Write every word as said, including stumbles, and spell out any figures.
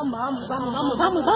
Vamos, vamos, vamos, vamos, vamos.